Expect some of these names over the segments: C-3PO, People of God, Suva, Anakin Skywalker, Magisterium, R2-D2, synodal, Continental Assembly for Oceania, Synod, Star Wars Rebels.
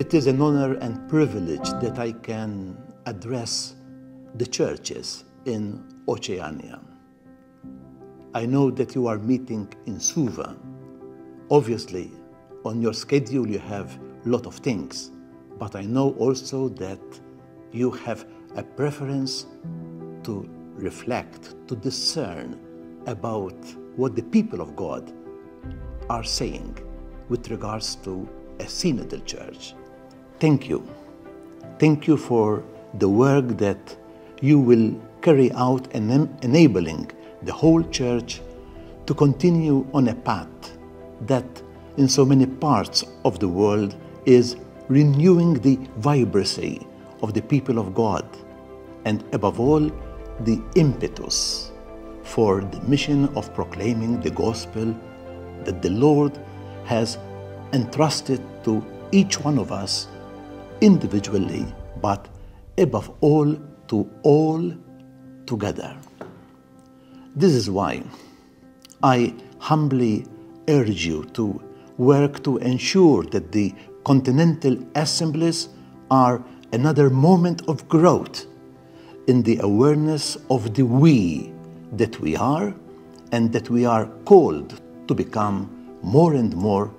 It is an honor and privilege that I can address the churches in Oceania. I know that you are meeting in Suva. Obviously, on your schedule you have a lot of things, but I know also that you have a preference to reflect, to discern about what the people of God are saying with regards to a synodal church. Thank you. Thank you for the work that you will carry out and enabling the whole church to continue on a path that in so many parts of the world is renewing the vibrancy of the people of God and above all the impetus for the mission of proclaiming the gospel that the Lord has entrusted to each one of us individually, but above all to all together. This is why I humbly urge you to work to ensure that the continental assemblies are another moment of growth in the awareness of the we that we are and that we are called to become more and more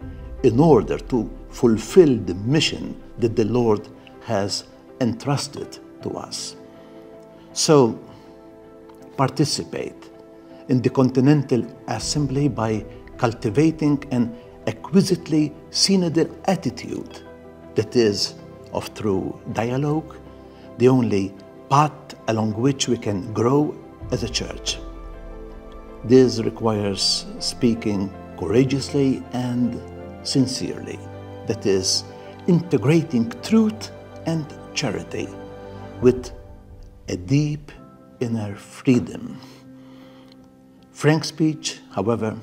in order to fulfill the mission that the Lord has entrusted to us. So participate in the Continental Assembly by cultivating an exquisitely synodal attitude that is, of true dialogue, the only path along which we can grow as a church. This requires speaking courageously and sincerely, that is, integrating truth and charity with a deep inner freedom. Frank speech, however,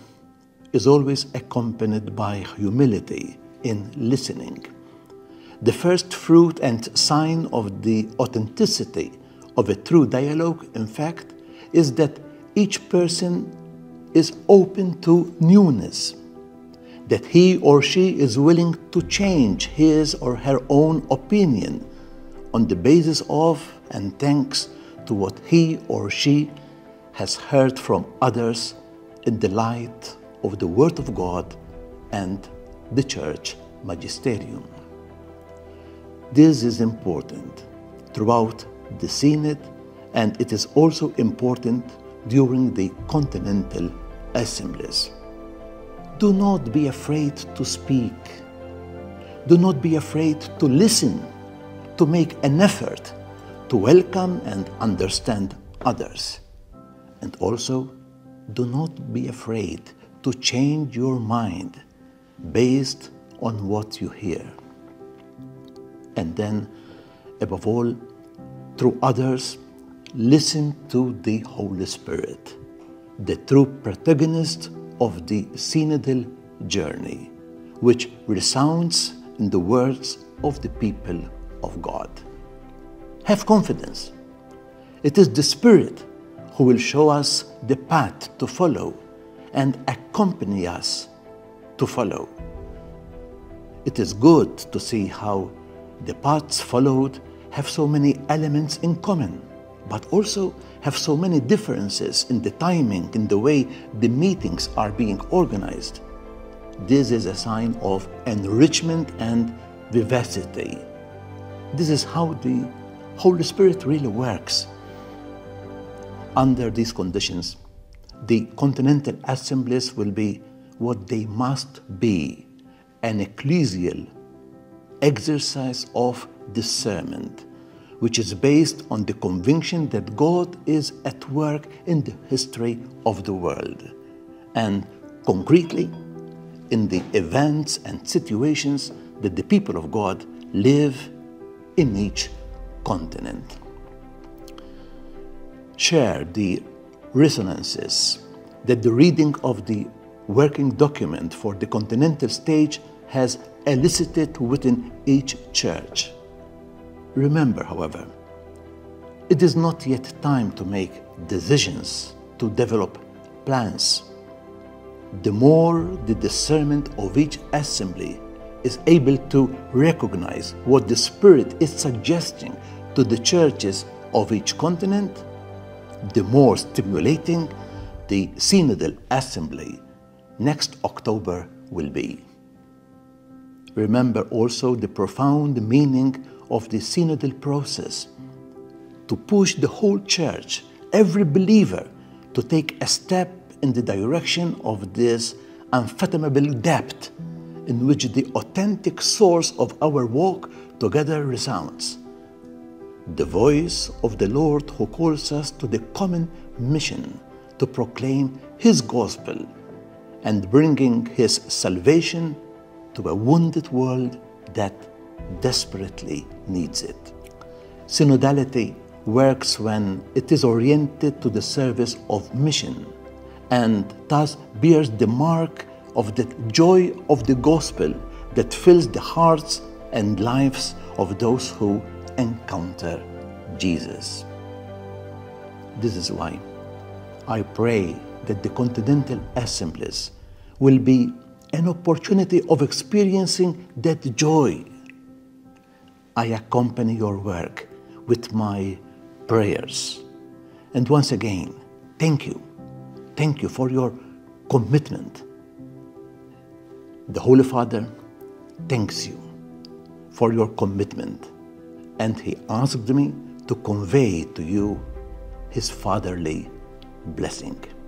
is always accompanied by humility in listening, the first fruit and sign of the authenticity of a true dialogue, in fact, is that each person is open to newness, that he or she is willing to change his or her own opinion on the basis of and thanks to what he or she has heard from others in the light of the Word of God and the Church Magisterium. This is important throughout the Synod, and it is also important during the Continental Assemblies. Do not be afraid to speak. Do not be afraid to listen, to make an effort to welcome and understand others. And also, do not be afraid to change your mind based on what you hear. And then, above all, through others, listen to the Holy Spirit, the true protagonist of the synodal journey, which resounds in the words of the people of God. Have confidence. It is the Spirit who will show us the path to follow and accompany us to follow. It is good to see how the paths followed have so many elements in common, but also have so many differences in the timing, in the way the meetings are being organized. This is a sign of enrichment and vivacity. This is how the Holy Spirit really works. Under these conditions, the Continental Assemblies will be what they must be, an ecclesial exercise of discernment, which is based on the conviction that God is at work in the history of the world, and concretely in the events and situations that the people of God live in each continent. Share the resonances that the reading of the working document for the continental stage has elicited within each church. Remember, however, it is not yet time to make decisions, to develop plans. The more the discernment of each assembly is able to recognize what the Spirit is suggesting to the churches of each continent, the more stimulating the Synodal Assembly next October will be. Remember also the profound meaning of the synodal process: to push the whole church, every believer, to take a step in the direction of this unfathomable depth in which the authentic source of our walk together resounds, the voice of the Lord who calls us to the common mission to proclaim His gospel and bringing His salvation to a wounded world that desperately needs it. Synodality works when it is oriented to the service of mission and thus bears the mark of that joy of the gospel that fills the hearts and lives of those who encounter Jesus. This is why I pray that the Continental Assemblies will be an opportunity of experiencing that joy. I accompany your work with my prayers. And once again, thank you. Thank you for your commitment. The Holy Father thanks you for your commitment, and he asked me to convey to you his fatherly blessing.